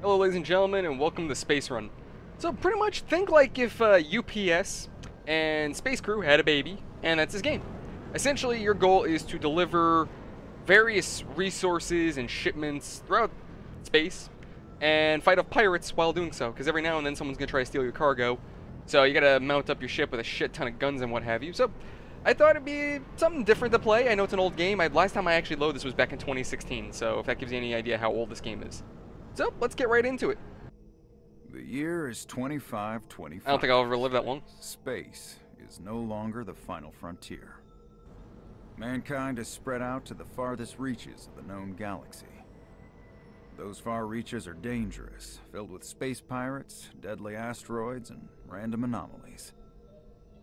Hello ladies and gentlemen, and welcome to Space Run. So pretty much think like if UPS and Space Crew had a baby, and that's this game. Essentially your goal is to deliver various resources and shipments throughout space and fight off pirates while doing so, because every now and then someone's gonna try to steal your cargo, so you gotta mount up your ship with a shit ton of guns and what have you. So I thought it'd be something different to play. I know it's an old game. Last time I actually loaded this was back in 2016, so if that gives you any idea how old this game is. So, let's get right into it. The year is 2525. I don't think I'll ever live that long. Space is no longer the final frontier. Mankind is spread out to the farthest reaches of the known galaxy. Those far reaches are dangerous, filled with space pirates, deadly asteroids, and random anomalies.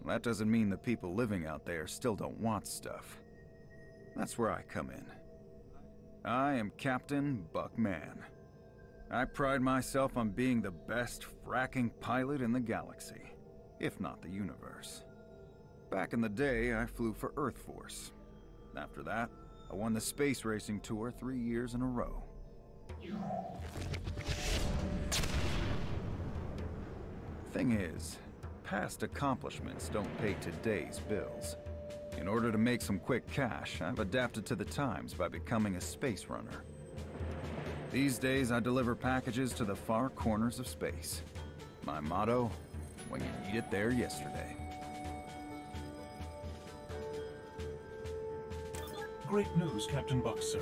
That doesn't mean the people living out there still don't want stuff. That's where I come in. I am Captain Buckman. I pride myself on being the best fracking pilot in the galaxy, if not the universe. Back in the day, I flew for Earth Force. After that, I won the space racing tour 3 years in a row. Thing is, past accomplishments don't pay today's bills. In order to make some quick cash, I've adapted to the times by becoming a space runner. These days, I deliver packages to the far corners of space. My motto, when you need it there yesterday. Great news, Captain Buck, sir.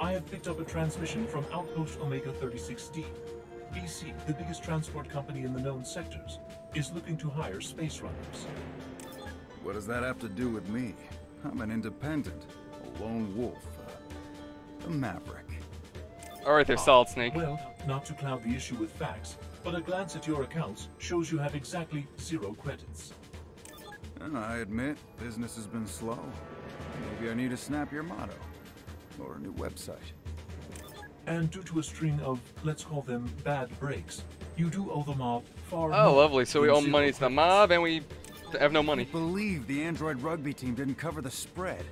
I have picked up a transmission from Outpost Omega 36D. BC, the biggest transport company in the known sectors, is looking to hire space runners. What does that have to do with me? I'm an independent, a lone wolf, a maverick. Alright there, Solid Snake. Well, not to cloud the issue with facts, but a glance at your accounts shows you have exactly 0 credits. And I admit, business has been slow. Maybe I need to snap your motto, or a new website. And due to a string of, let's call them, bad breaks, you do owe the mob far more. Oh, lovely. So we owe money to the mob, and we have no money. I believe the Android rugby team didn't cover the spread.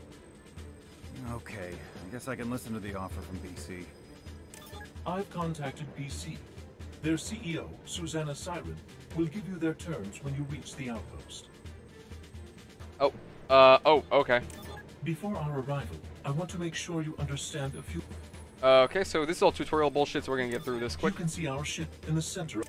Okay, I guess I can listen to the offer from BC. I've contacted BC. Their CEO, Susanna Siren, will give you their terms when you reach the outpost. Oh, okay. Before our arrival, I want to make sure you understand a few... okay, so this is all tutorial bullshit, so we're gonna get through this quick. You can see our ship in the center.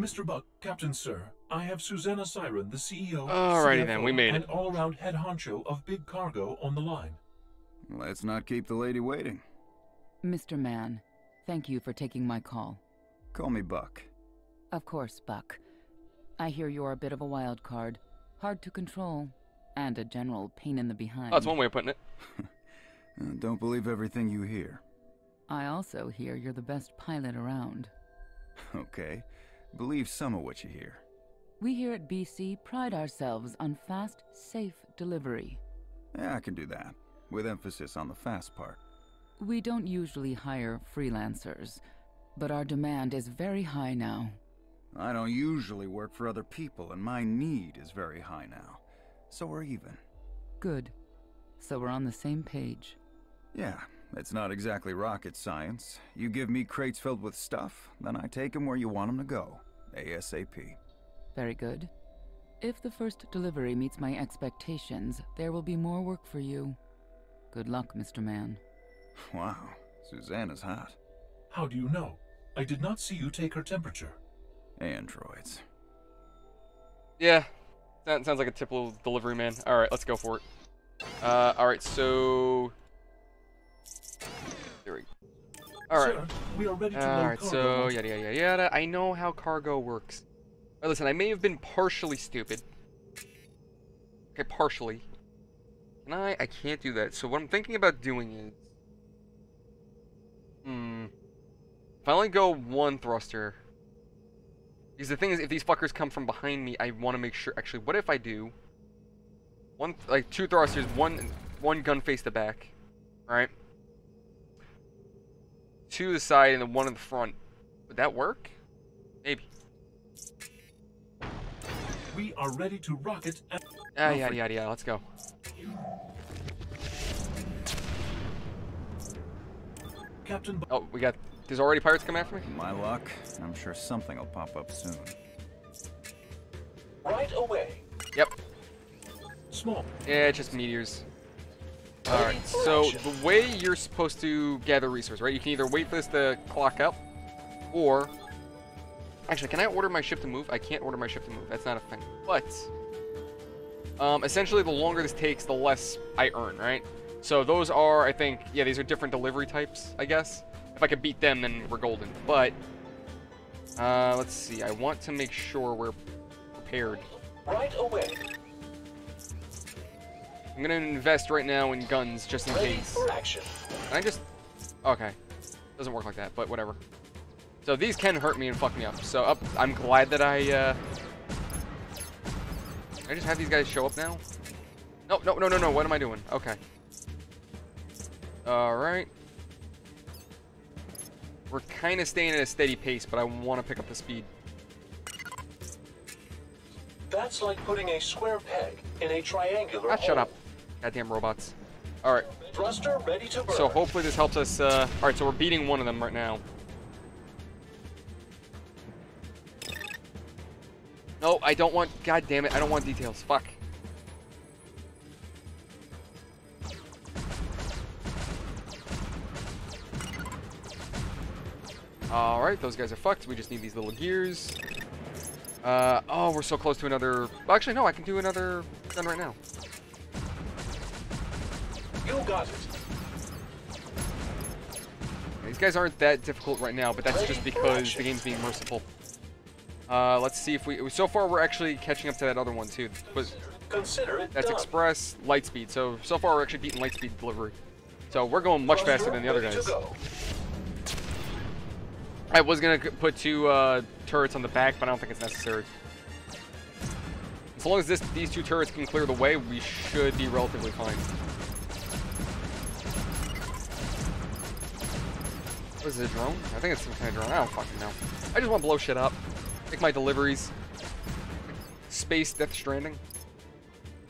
Mr. Buck, Captain Sir, I have Susanna Siren, the CEO, CFO, then, we made and all-around head honcho of Big Cargo on the line. Let's not keep the lady waiting. Mr. Mann, thank you for taking my call. Call me Buck. Of course, Buck. I hear you're a bit of a wild card, hard to control, and a general pain in the behind. Oh, that's one way of putting it. Don't believe everything you hear. I also hear you're the best pilot around. Okay, believe some of what you hear. We here at BC pride ourselves on fast, safe delivery. Yeah, I can do that, with emphasis on the fast part. We don't usually hire freelancers, but our demand is very high now. I don't usually work for other people, and my need is very high now. So we're even. Good. So we're on the same page. Yeah, it's not exactly rocket science. You give me crates filled with stuff, then I take them where you want them to go, ASAP. Very good. If the first delivery meets my expectations, there will be more work for you. Good luck, Mr. Mann. Wow, Susanna's hot. How do you know? I did not see you take her temperature. Androids. Yeah, that sounds like a typical delivery man. Alright, let's go for it. Alright, so... there we go. Alright. Alright, so... yada, yada, yada. I know how cargo works. Right, listen, I may have been partially stupid. Okay, partially. And I can't do that. So what I'm thinking about doing is... if I only go one thruster... because the thing is, if these fuckers come from behind me, I want to make sure... actually, what if I do... like, 2 thrusters, one gun face to back. Alright? 2 to the side and then 1 in the front. Would that work? Maybe. We are ready to rocket... yada, yada, yada. Let's go. Captain. Oh, we got. There's already pirates coming after me. My luck. I'm sure something will pop up soon. Right away. Yep. Small. Yeah, it's just meteors. All right. So the way you're supposed to gather resources, right? You can either wait for this to clock up, or actually, can I order my ship to move? I can't order my ship to move. That's not a thing. But essentially, the longer this takes, the less I earn, right? So those are, I think, yeah, these are different delivery types, I guess. If I could beat them, then we're golden. But let's see. I want to make sure we're prepared. Right away. I'm gonna invest right now in guns just in case. Can I just? Okay, doesn't work like that, but whatever. So these can hurt me and fuck me up. So up, I'm glad that I just have these guys show up now. No, no, no, no, no. What am I doing? Okay. All right. We're kind of staying at a steady pace, but I want to pick up the speed. That's like putting a square peg in a triangular hole. Shut up. Goddamn robots. Alright. Thruster ready to burn. So hopefully this helps us. Alright, so we're beating one of them right now. No, I don't want. God damn it. I don't want details. Fuck. Alright, those guys are fucked. We just need these little gears. Oh, we're so close to another. Actually, no, I can do another gun right now. You got it. These guys aren't that difficult right now, but that's just because the game's being merciful. Let's see if we. So far, we're actually catching up to that other one too. But that's Express light speed. So far, we're actually beating light speed delivery. So we're going much faster than the other guys. I was gonna put two turrets on the back, but I don't think it's necessary. As long as these two turrets can clear the way, we should be relatively fine. What is it, a drone? I think it's some kind of drone. I don't fucking know. I just want to blow shit up. Make my deliveries. Space Death Stranding.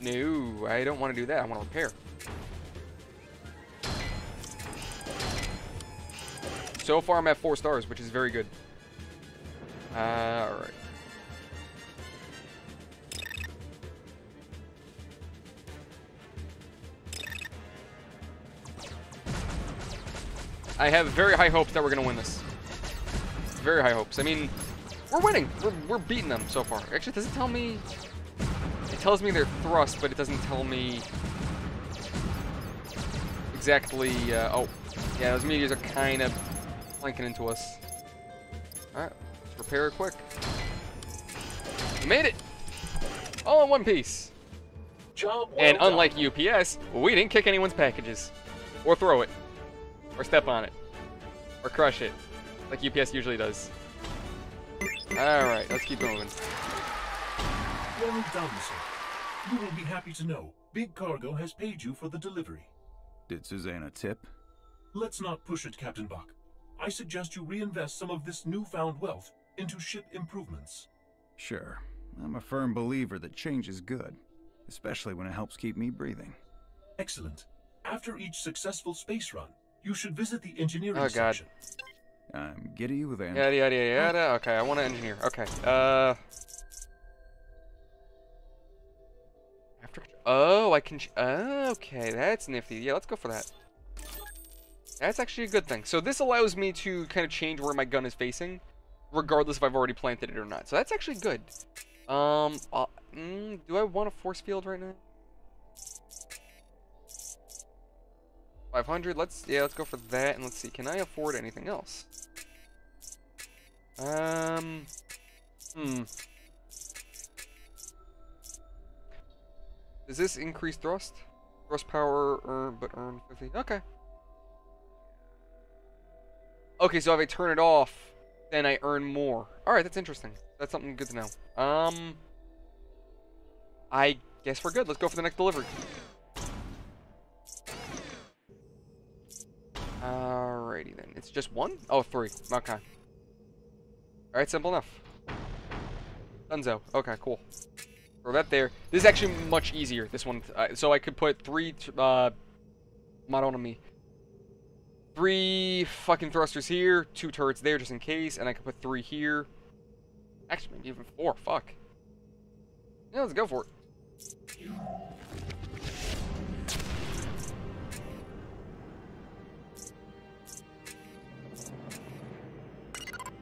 No, I don't want to do that. I want to repair. So far, I'm at 4 stars, which is very good. Alright. I have very high hopes that we're going to win this. Very high hopes. I mean, we're winning. We're beating them so far. Actually, it doesn't tell me. It tells me their thrust, but it doesn't tell me exactly. Oh, yeah, those meteors are kind of flanking into us. Alright, let's repair it quick. We made it! All in one piece. Job well and unlike done. UPS, we didn't kick anyone's packages. Or throw it. Or step on it. Or crush it. Like UPS usually does. Alright, let's keep going. Well done, sir. You will be happy to know Big Cargo has paid you for the delivery. Did Susanna tip? Let's not push it, Captain Buck. I suggest you reinvest some of this newfound wealth into ship improvements. Sure. I'm a firm believer that change is good, especially when it helps keep me breathing. Excellent. After each successful space run, you should visit the engineering section. I'm giddy with an yada yada yada. Okay, I want to engineer. Okay. After. Oh, I can. Okay, that's nifty. Yeah, let's go for that. That's actually a good thing. So this allows me to kind of change where my gun is facing, regardless if I've already planted it or not. So that's actually good. Do I want a force field right now? 500. Let's go for that, and let's see. Can I afford anything else? Does this increase thrust? Thrust power, but earn 50. Okay. Okay, so if I turn it off, then I earn more. Alright, that's interesting. That's something good to know. I guess we're good. Let's go for the next delivery. Alrighty then. It's just one? Oh, 3. Okay. Alright, simple enough. Dunzo. Okay, cool. Throw that there. This is actually much easier, this one. So I could put 3 Maronomi. three fucking thrusters here, two turrets there just in case, and I can put three here. Actually, maybe even four, fuck. Yeah, let's go for it.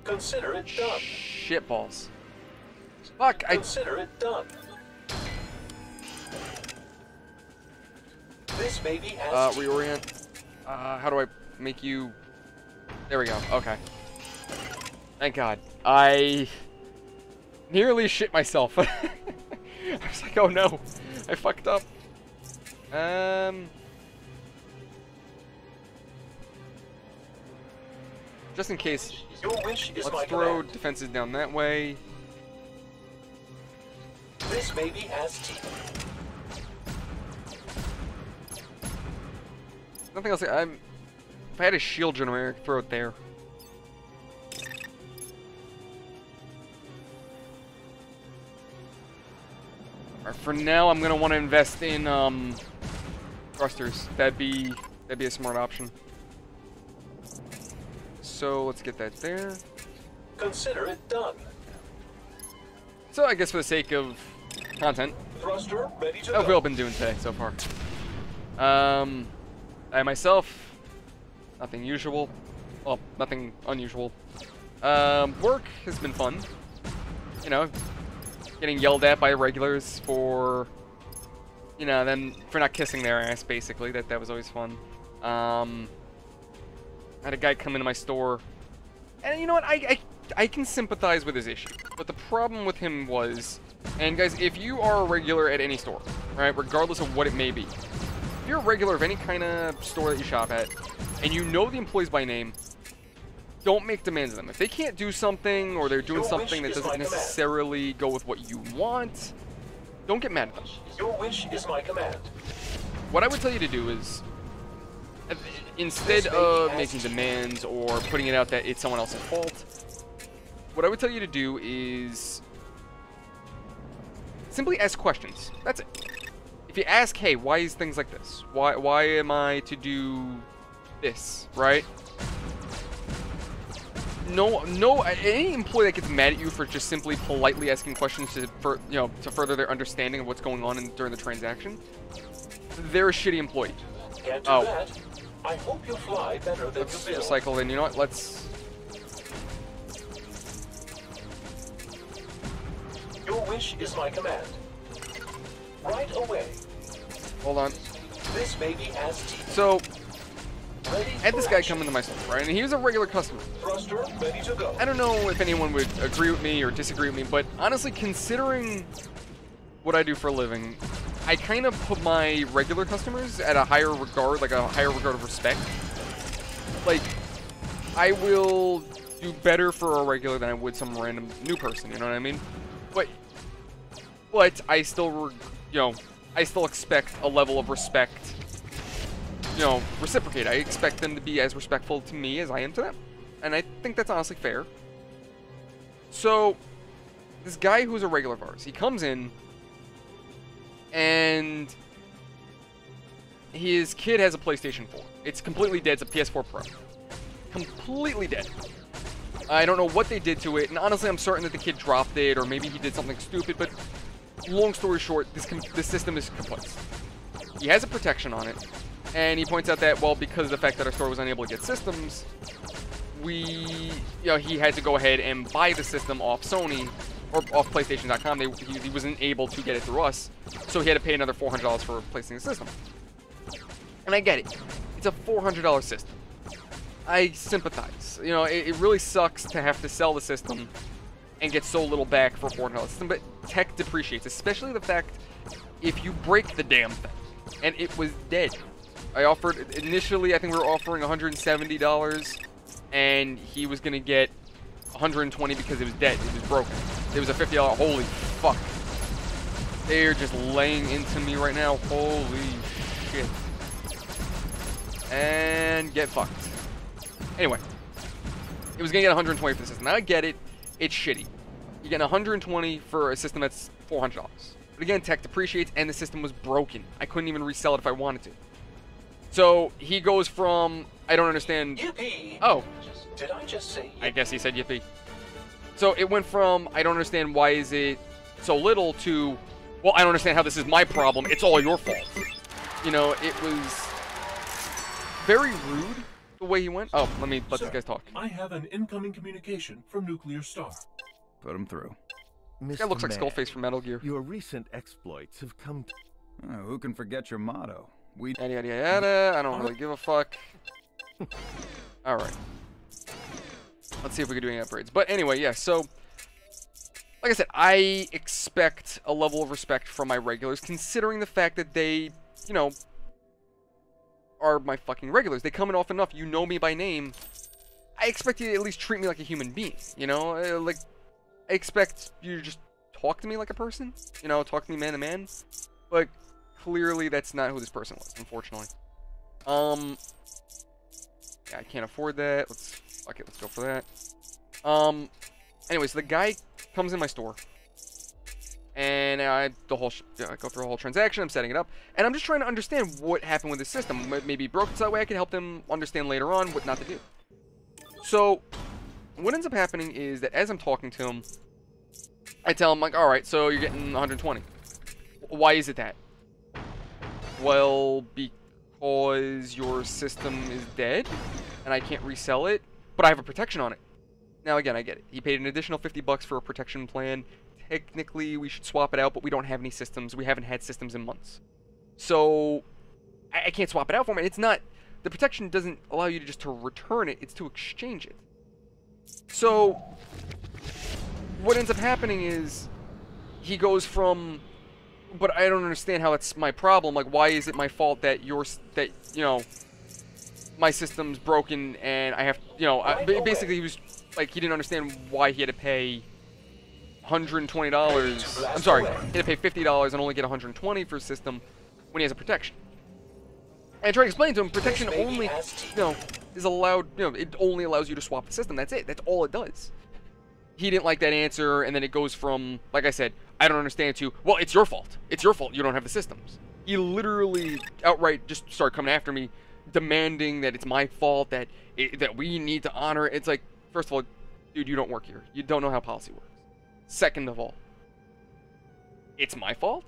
Consider it done. Shit balls. Fuck, Consider it done. This baby has reorient. How do I make you... There we go, okay. Thank God. I... nearly shit myself. I was like, oh no. I fucked up. Just in case, let's throw defenses down that way. This baby has teeth. Nothing else. If I had a shield generator, I could throw it there. Alright, for now, I'm gonna want to invest in thrusters. That'd be a smart option. So let's get that there. Consider it done. So I guess for the sake of content, thruster ready to go. That's what I've been doing today so far. I myself, nothing usual. Well, nothing unusual. Work has been fun. You know, getting yelled at by regulars for, you know, them for not kissing their ass. Basically, that was always fun. I had a guy come into my store, and you know what, I can sympathize with his issue, but the problem with him was, and guys, if you are a regular at any store, right, regardless of what it may be, if you're a regular of any kind of store that you shop at, and you know the employees by name, don't make demands of them. If they can't do something, or they're doing something that doesn't necessarily go with what you want, don't get mad at them. Your wish is my command. What I would tell you to do is, instead of making demands or putting it out that it's someone else's fault, what I would tell you to do is simply ask questions. That's it. If you ask, hey, why is things like this? Why am I to do this, right? No, any employee that gets mad at you for just simply politely asking questions to further their understanding of what's going on during the transaction, they're a shitty employee. Oh. I hope you fly better than let's recycle in. You know what? Let's. Your wish is my command. Right away. Hold on. This baby has teeth. So, I had this guy come into my store, right? And he was a regular customer. Thruster ready to go. I don't know if anyone would agree with me or disagree with me, but honestly, considering what I do for a living, I kind of put my regular customers at a higher regard, like a higher regard of respect. Like, I will do better for a regular than I would some random new person, you know what I mean? But I still, you know, I still expect a level of respect, you know, reciprocate. I expect them to be as respectful to me as I am to them. And I think that's honestly fair. So, this guy who's a regular of ours, he comes in, and his kid has a PlayStation 4. It's completely dead. It's a PS4 Pro. Completely dead. I don't know what they did to it, and honestly, I'm certain that the kid dropped it, or maybe he did something stupid, but long story short, this system is complex. He has a protection on it, and he points out that, well, because of the fact that our store was unable to get systems, he had to go ahead and buy the system off Sony, or off PlayStation.com. He wasn't able to get it through us, so he had to pay another $400 for replacing the system. And I get it. It's a $400 system. I sympathize. You know, it really sucks to have to sell the system and get so little back for a $400 system, but tech depreciates, especially the fact if you break the damn thing. And it was dead. I offered, initially, I think we were offering $170, and he was going to get $120 because it was dead. It was broken. It was a $50. Holy fuck. They're just laying into me right now. Holy shit. And get fucked. Anyway. It was going to get $120 for the system. Now I get it. It's shitty. You're getting $120 for a system that's $400. But again, tech depreciates and the system was broken. I couldn't even resell it if I wanted to. So he goes from I don't understand. Yippee! Oh. Did I just say yippee? I guess he said yippee. So it went from, I don't understand why is it so little, to, well, I don't understand how this is my problem. It's all your fault. You know, it was very rude the way he went. Oh, let me let this guy talk. I have an incoming communication from Nuclear Star. Put him through. Mr. That looks like Skullface from Metal Gear. Your recent exploits have come to... Oh, who can forget your motto? We... Yada, yada, yada. I don't really give a fuck. All right. Let's see if we can do any upgrades. But anyway, yeah, so... Like I said, I expect a level of respect from my regulars, considering the fact that they, you know, are my fucking regulars. They come in often enough. You know me by name. I expect you to at least treat me like a human being, you know? Like... I expect you to just talk to me like a person, you know, talk to me man to man, but clearly that's not who this person was, unfortunately. Yeah, I can't afford that. Let's go for that. Anyway, so the guy comes in my store, and I go through a whole transaction. I'm setting it up, and I'm just trying to understand what happened with the system. Maybe broke it so that way I can help them understand later on what not to do. So. What ends up happening is that as I'm talking to him, I tell him, like, all right, so you're getting 120. Why is it that? Well, because your system is dead, and I can't resell it, but I have a protection on it. Now, again, I get it. He paid an additional $50 for a protection plan. Technically, we should swap it out, but we don't have any systems. We haven't had systems in months. So, I can't swap it out for him. And it's not... The protection doesn't allow you to just to return it. It's to exchange it. So, what ends up happening is, he goes from, but I don't understand how that's my problem, like, why is it my fault that you know, my system's broken and I have, you know, basically he was, like, he didn't understand why he had to pay $120, I'm sorry, he had to pay $50 and only get $120 for his system when he has a protection. And I try to explain to him, protection only, you know, is allowed, you know, it only allows you to swap the system. That's it. That's all it does. He didn't like that answer, and then it goes from, like I said, I don't understand, to, well, it's your fault. It's your fault you don't have the systems. He literally outright just started coming after me, demanding that it's my fault, that we need to honor it. It's like, first of all, dude, you don't work here. You don't know how policy works. Second of all, it's my fault?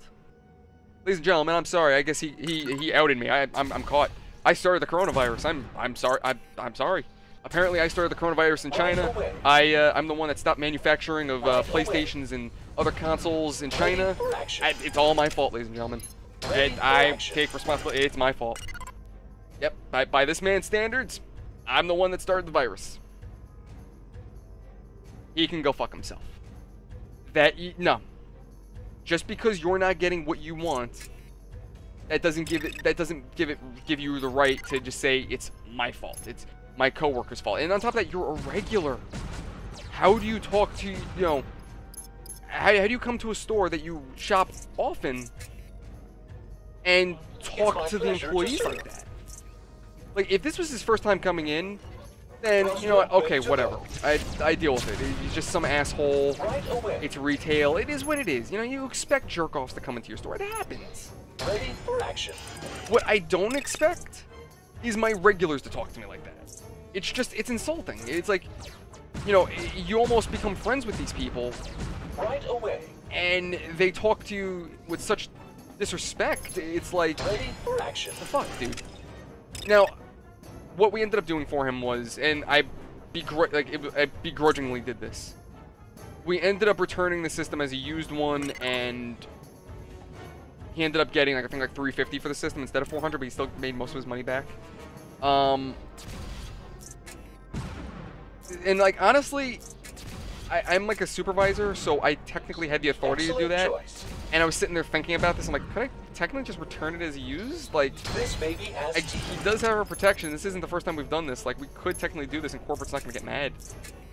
Ladies and gentlemen, I'm sorry. I guess he outed me. I'm caught. I started the coronavirus. I'm sorry. I'm sorry. Apparently, I started the coronavirus in China. I'm the one that stopped manufacturing of PlayStations and other consoles in China. It's all my fault, ladies and gentlemen. I take responsibility. It's my fault. Yep. By this man's standards, I'm the one that started the virus. He can go fuck himself. No. Just because you're not getting what you want. That doesn't give you the right to just say it's my fault. It's my coworker's fault. And on top of that, you're a regular. How do you talk to, you know, how do you come to a store that you shop often and talk to the employees like that? Like, if this was his first time coming in, then, you know what, okay, whatever. I deal with it. He's just some asshole. It's retail. It is what it is. You know, you expect jerk-offs to come into your store. It happens. Ready for action. What I don't expect is my regulars to talk to me like that. It's just, it's insulting. It's like, you know, you almost become friends with these people. Right away. And they talk to you with such disrespect. It's like, ready for action. The fuck, dude. Now, what we ended up doing for him was, and I begrudgingly did this. We ended up returning the system as a used one, and he ended up getting, like, I think, like, $350 for the system instead of $400, but he still made most of his money back. And, like, honestly, I'm, like, a supervisor, so I technically had the authority to do that. Choice. And I was sitting there thinking about this. I'm like, could I technically just return it as used? Like, he does have our protection. This isn't the first time we've done this. Like, we could technically do this, and corporate's not going to get mad.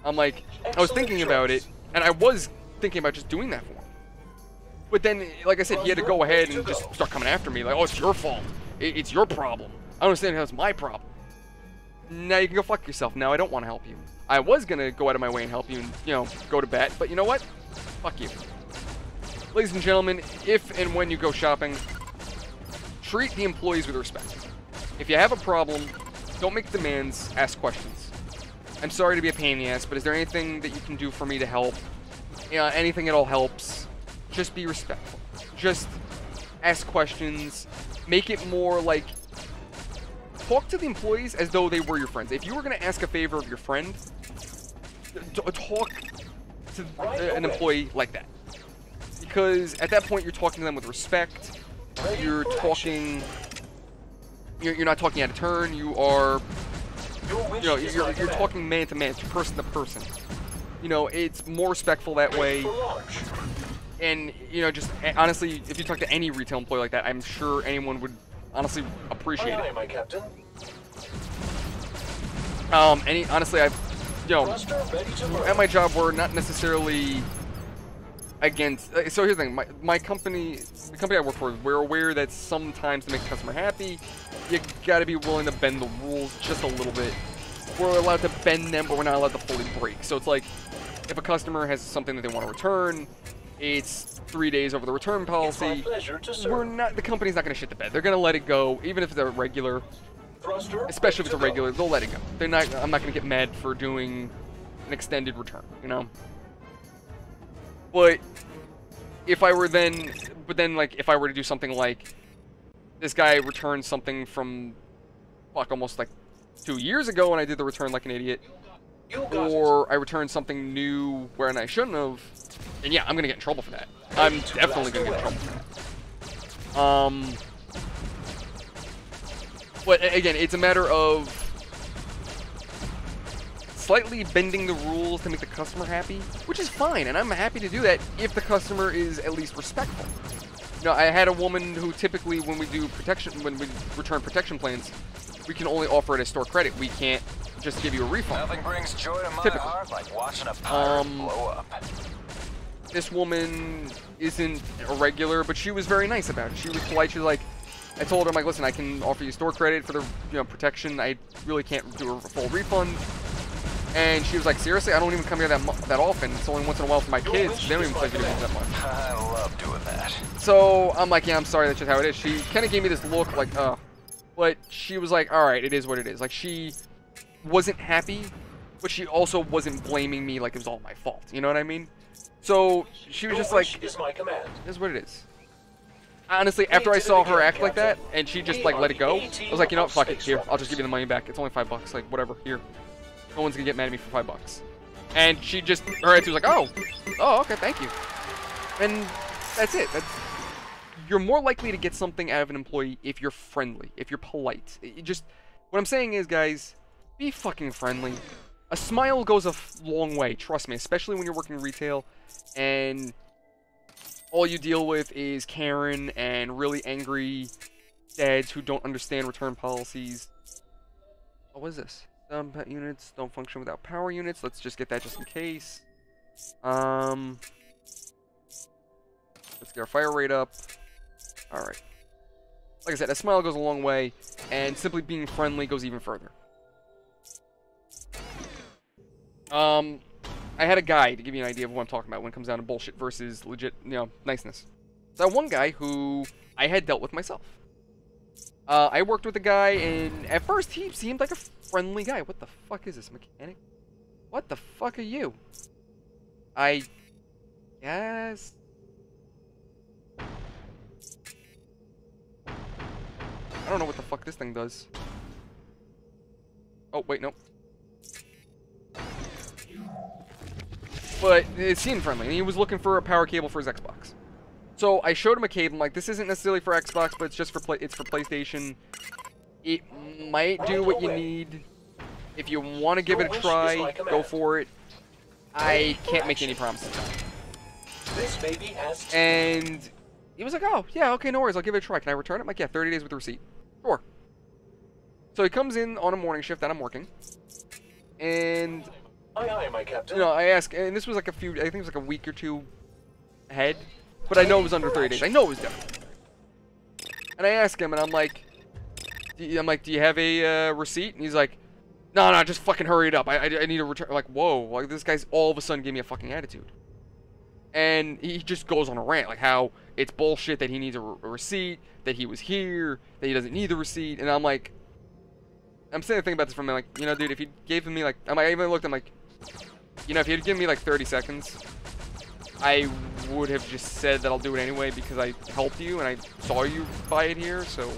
I'm like, I was thinking about it, and I was thinking about just doing that for him. But then, like I said, he had to go ahead and just start coming after me. Like, oh, it's your fault. It's your problem. I don't understand how it's my problem. Now you can go fuck yourself. Now I don't want to help you. I was going to go out of my way and help you and, you know, go to bat. But you know what? Fuck you. Ladies and gentlemen, if and when you go shopping, treat the employees with respect. If you have a problem, Don't make demands, ask questions. I'm sorry to be a pain in the ass, but is there anything that you can do for me to help? Yeah, anything at all helps. Just be respectful. Just ask questions. Make it more like, talk to the employees as though they were your friends. If you were going to ask a favor of your friend, talk to an employee like that. Because at that point, you're talking to them with respect. You're talking... You're not talking out of turn. You are... You know, you're talking man to man, person to person. You know, it's more respectful that way. And, you know, just honestly, if you talk to any retail employee like that, I'm sure anyone would honestly appreciate it. Aye, my captain. Honestly, I've, you know, at my job, we're not necessarily against, so here's the thing, my company, the company I work for, we're aware that sometimes to make the customer happy, you gotta be willing to bend the rules just a little bit. We're allowed to bend them, but we're not allowed to fully break. So it's like, if a customer has something that they want to return, it's 3 days over the return policy. The company's not going to shit the bed. They're going to let it go, even if it's a regular. Especially if it's a regular, they'll let it go. They're not. I'm not going to get mad for doing an extended return, you know. But if I were then, like if I were to do something like this guy returned something from fuck almost like 2 years ago, and I did the return like an idiot, or I returned something new when I shouldn't have. And yeah, I'm gonna get in trouble for that. I'm definitely gonna get in trouble for that. But again, it's a matter of slightly bending the rules to make the customer happy, which is fine, and I'm happy to do that if the customer is at least respectful. You know, I had a woman who typically, when we do protection, when we return protection plans, we can only offer it as store credit. We can't just give you a refund. Nothing brings joy to my heart like watching a pirate blow up. This woman isn't a regular, but she was very nice about it. She was polite. She was like, I told her, I'm like, listen, I can offer you store credit for the, you know, protection. I really can't do a full refund. And she was like, seriously, I don't even come here that often. It's only once in a while for my kids. They don't even play video games that much. I love doing that. So I'm like, yeah, I'm sorry. That's just how it is. She kind of gave me this look like, oh. But she was like, all right, it is what it is. Like, she wasn't happy, but she also wasn't blaming me like it was all my fault. You know what I mean? So she was just like, "This is what it is." Honestly, after I saw her act like that, and she just like let it go, I was like, you know what, fuck it, here, I'll just give you the money back. It's only $5, like whatever. Here, no one's gonna get mad at me for $5. And she just, her attitude was like, oh, okay, thank you. And that's it. You're more likely to get something out of an employee if you're friendly, if you're polite. What I'm saying is, guys, be fucking friendly. A smile goes a long way, trust me, especially when you're working retail and all you deal with is Karen and really angry dads who don't understand return policies. Oh, what is this? Some pet units don't function without power units. Let's just get that just in case. Let's get our fire rate up. Alright. Like I said, a smile goes a long way, and simply being friendly goes even further. I had a guy to give you an idea of what I'm talking about when it comes down to bullshit versus legit, you know, niceness. So one guy who I had dealt with myself. I worked with a guy, and at first he seemed like a friendly guy. What the fuck is this, mechanic? What the fuck are you? I guess. I don't know what the fuck this thing does. Oh, wait, nope. But it seemed friendly, and he was looking for a power cable for his Xbox. So I showed him a cable. I'm like, this isn't necessarily for Xbox, but it's just for it's for PlayStation. It might do what you need. If you want to give it a try, go for it. I can't make any promises. And he was like, oh, yeah, okay, no worries. I'll give it a try. Can I return it? I'm like, yeah, 30 days with the receipt. Sure. So he comes in on a morning shift that I'm working. And... Aye, aye, my captain. You know, I asked, and this was like I think it was like a week or two ahead, but I know it was under 30 days. I know it was definitely. And I asked him, and I'm like, do you have a receipt? And he's like, no, just fucking hurry it up. I need a return. Like, whoa, like this guy's all of a sudden gave me a fucking attitude, and he just goes on a rant like how it's bullshit that he needs a receipt, that he was here, that he doesn't need the receipt, and I'm like, I'm sitting thinking about this for a minute, like, you know, dude, if you gave me, like, I even looked, I'm like, you know, if you'd given me, like, 30 seconds, I would have just said that I'll do it anyway because I helped you and I saw you buy it here, so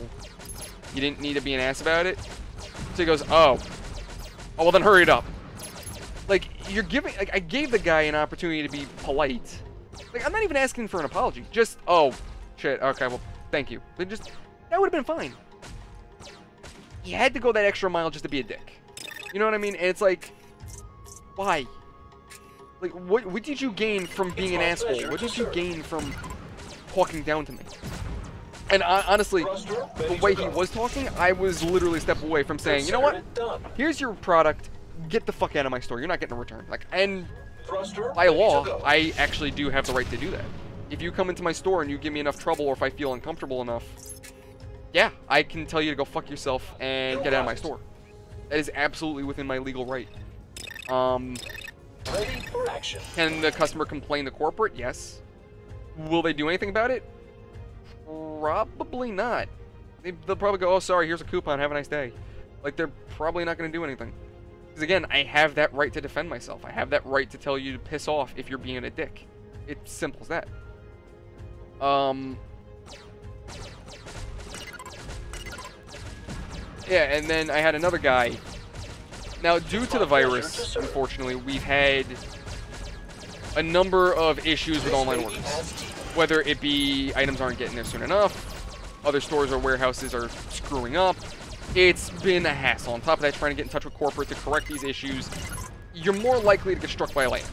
you didn't need to be an ass about it. So he goes, oh. Oh, well, then hurry it up. Like, you're giving, like, I gave the guy an opportunity to be polite. Like, I'm not even asking for an apology. Just, oh, shit, okay, well, thank you. Like, just, that would have been fine. He had to go that extra mile just to be a dick. You know what I mean? And it's like, why? Like, what did you gain from being an asshole? What did you gain from talking down to me? And honestly, the way he was talking, I was literally a step away from saying, you know what? Here's your product. Get the fuck out of my store. You're not getting a return. Like, and by law, I actually do have the right to do that. If you come into my store and you give me enough trouble, or if I feel uncomfortable enough, yeah, I can tell you to go fuck yourself and get out of my store. That is absolutely within my legal right. Ready for action. Can the customer complain to corporate? Yes. Will they do anything about it? Probably not. They'll probably go, oh, sorry, here's a coupon, have a nice day. Like, they're probably not going to do anything. Because, again, I have that right to defend myself. I have that right to tell you to piss off if you're being a dick. It's simple as that. Yeah, and then I had another guy. Now, due to the virus, unfortunately, we've had a number of issues with online orders. Whether it be items aren't getting there soon enough, other stores or warehouses are screwing up. It's been a hassle. On top of that, trying to get in touch with corporate to correct these issues, you're more likely to get struck by a lightning.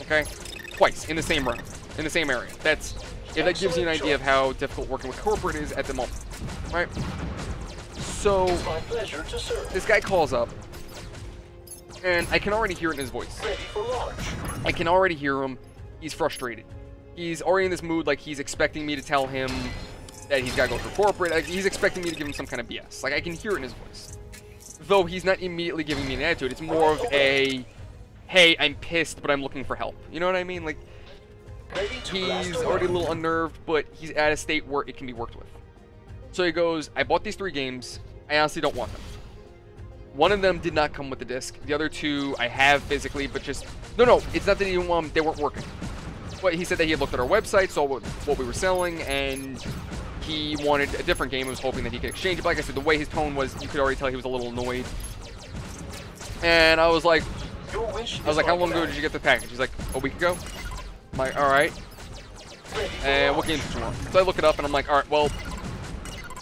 Okay? Twice, in the same room, in the same area. That's, if that gives you an idea of how difficult working with corporate is at the moment. Right? So, this guy calls up, and I can already hear it in his voice. I can already hear him. He's frustrated. He's already in this mood, like, he's expecting me to tell him that he's got to go through corporate. Like, he's expecting me to give him some kind of BS. Like, I can hear it in his voice. Though he's not immediately giving me an attitude. It's more of a, hey, I'm pissed, but I'm looking for help. You know what I mean? Like, he's already a little unnerved, but he's at a state where it can be worked with. So he goes, I bought these 3 games. I honestly don't want them. One of them did not come with the disc. The other 2 I have physically, but just... No, it's not that he didn't want them. They weren't working. But he said that he had looked at our website, saw what we were selling, and he wanted a different game. I was hoping that he could exchange it. But like I said, the way his tone was, you could already tell he was a little annoyed. And I was like, how long ago did you get the package? He's like, a week ago. I'm like, all right. And what games did you want? So I look it up, and I'm like, all right, well...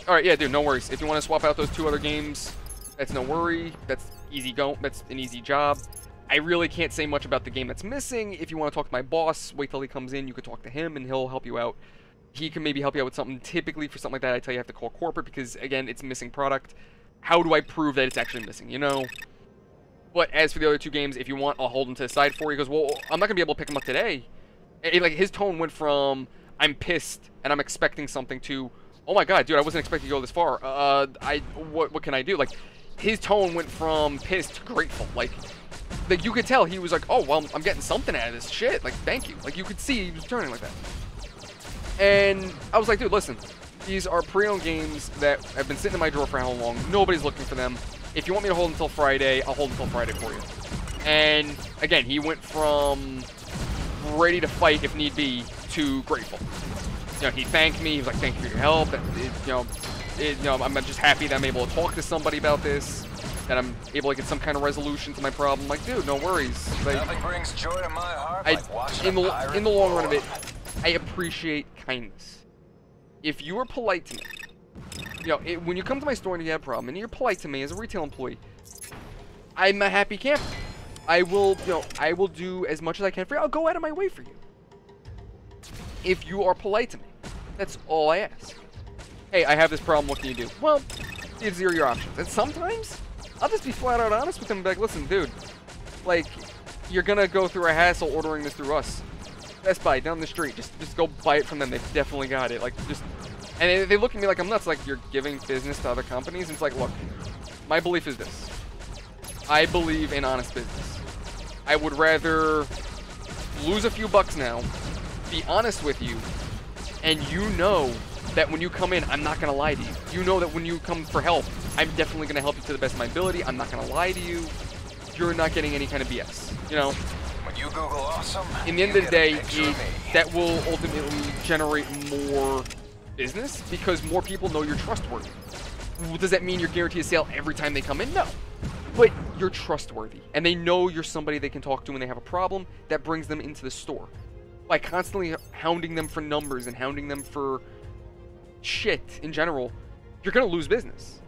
All right, yeah, dude, no worries. If you want to swap out those 2 other games, that's no worry. That's easy go. That's an easy job. I really can't say much about the game that's missing. If you want to talk to my boss, wait till he comes in. You could talk to him, and he'll help you out. He can maybe help you out with something. Typically, for something like that, I tell you I have to call corporate because, again, it's missing product. How do I prove that it's actually missing, you know? But as for the other 2 games, if you want, I'll hold them to the side for you. He goes, well, I'm not going to be able to pick them up today. And, like, his tone went from I'm pissed and I'm expecting something to... Oh my god, dude, I wasn't expecting to go this far. What can I do? Like, his tone went from pissed to grateful. Like, you could tell he was like, oh, well, I'm getting something out of this shit. Like, thank you. Like, you could see he was turning like that. And I was like, dude, listen, these are pre-owned games that have been sitting in my drawer for how long? Nobody's looking for them. If you want me to hold until Friday, I'll hold until Friday for you. And, again, he went from ready to fight if need be to grateful. You know, he thanked me. He was like, "Thank you for your help." And I'm just happy that I'm able to talk to somebody about this, that I'm able to get some kind of resolution to my problem. Like, dude, no worries. Like, nothing brings joy to my heart. In the long run of it, I appreciate kindness. If you are polite to me, you know, when you come to my store and you have a problem, and you're polite to me as a retail employee, I'm a happy camper. I will, you know, I will do as much as I can for you. I'll go out of my way for you. If you are polite to me, that's all I ask. Hey, I have this problem, what can you do? Well, these are your options. And sometimes, I'll just be flat out honest with them and be like, listen, dude, like, you're gonna go through a hassle ordering this through us. Best Buy, down the street, just go buy it from them, they've definitely got it. Like, just, and they look at me like I'm nuts, like, you're giving business to other companies. And it's like, look, my belief is this. I believe in honest business. I would rather lose a few bucks now, be honest with you, and you know that when you come in, I'm not gonna lie to you. You know that when you come for help, I'm definitely going to help you to the best of my ability. I'm not going to lie to you. You're not getting any kind of BS, you know? When you Google awesome, in the end of the day, that will ultimately generate more business because more people know you're trustworthy. Does that mean you're guaranteed a sale every time they come in? No. But you're trustworthy, and they know you're somebody they can talk to when they have a problem. That brings them into the store. By constantly hounding them for numbers and hounding them for shit in general, you're going to lose business.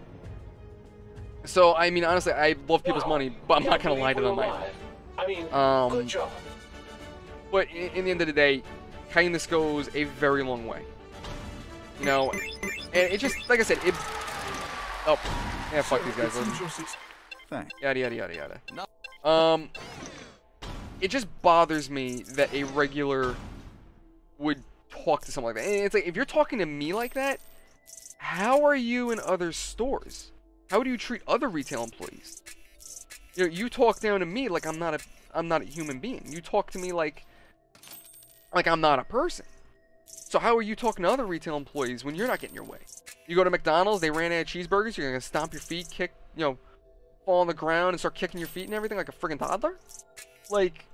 So, I mean, honestly, I love people's money, but I'm not going to lie to them either. I mean, good job. But in the end of the day, kindness goes a very long way. You know, and it just, like I said, it... Oh, yeah, fuck these guys. Yada, yada, yada, yada. It just bothers me that a regular would talk to someone like that. And it's like, if you're talking to me like that, how are you in other stores? How do you treat other retail employees? You know, you talk down to me like I'm not a human being. You talk to me like I'm not a person. So how are you talking to other retail employees when you're not getting your way? You go to McDonald's, they ran out of cheeseburgers, you're gonna stomp your feet, kick, you know, fall on the ground and start kicking your feet and everything like a friggin' toddler? Like,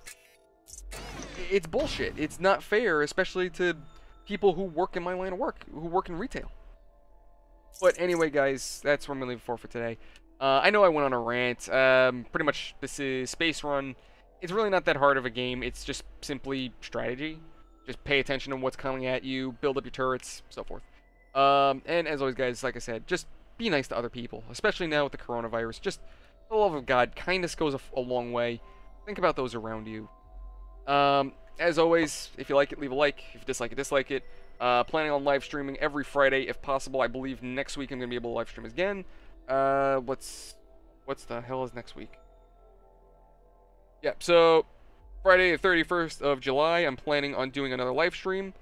it's bullshit. It's not fair, especially to people who work in my line of work, who work in retail. But anyway, guys, that's what I'm leaving for today. I know I went on a rant. Pretty much, this is Space Run. It's really not that hard of a game. It's just simply strategy. Just pay attention to what's coming at you, build up your turrets, so forth. And as always, guys, like I said, just be nice to other people, especially now with the coronavirus. Just, for the love of God, kindness goes a long way. Think about those around you. As always, if you like it, leave a like. If you dislike it, dislike it. Planning on live streaming every Friday if possible. I believe next week I'm going to be able to live stream again. What's the hell is next week? Yeah, so Friday the 31st of July, I'm planning on doing another live stream.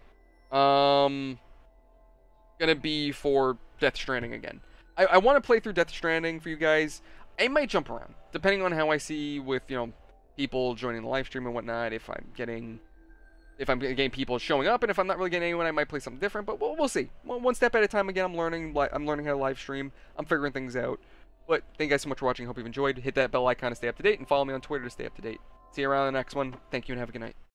Gonna be for Death Stranding again. I want to play through Death Stranding for you guys. I might jump around, depending on how I see with, you know, people joining the live stream and whatnot, if I'm getting people showing up, and if I'm not really getting anyone, I might play something different, but we'll see. One step at a time. Again, I'm learning how to live stream. I'm figuring things out. But thank you guys so much for watching. Hope you've enjoyed. Hit that bell icon to stay up to date, and follow me on Twitter to stay up to date. See you around the next one. Thank you, and have a good night.